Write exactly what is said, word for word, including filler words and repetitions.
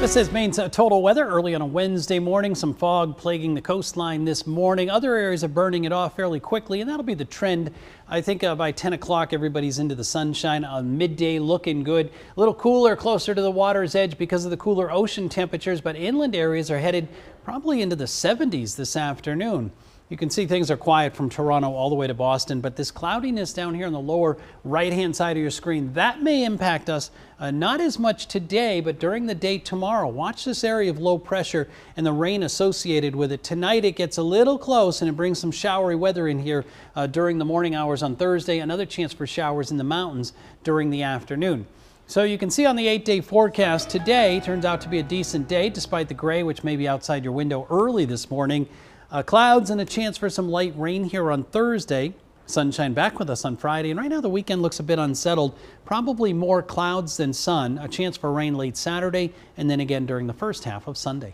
This is Maine's total weather early on a Wednesday morning. Some fog plaguing the coastline this morning. Other areas are burning it off fairly quickly, and that'll be the trend. I think uh, by ten o'clock, everybody's into the sunshine on midday, looking good. A little cooler closer to the water's edge because of the cooler ocean temperatures, but inland areas are headed probably into the seventies this afternoon. You can see things are quiet from Toronto all the way to Boston, but this cloudiness down here on the lower right-hand side of your screen, that may impact us. Uh, not as much today, but during the day tomorrow, watch this area of low pressure and the rain associated with it. Tonight it gets a little close and it brings some showery weather in here uh, during the morning hours on Thursday. Another chance for showers in the mountains during the afternoon. So you can see on the eight-day forecast today turns out to be a decent day despite the gray, which may be outside your window early this morning. Uh, clouds and a chance for some light rain here on Thursday. Sunshine back with us on Friday, and right now the weekend looks a bit unsettled. Probably more clouds than sun. A chance for rain late Saturday and then again during the first half of Sunday.